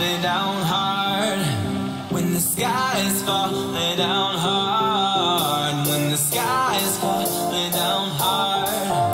falling down hard. When the sky is falling down hard. When the sky is falling down hard.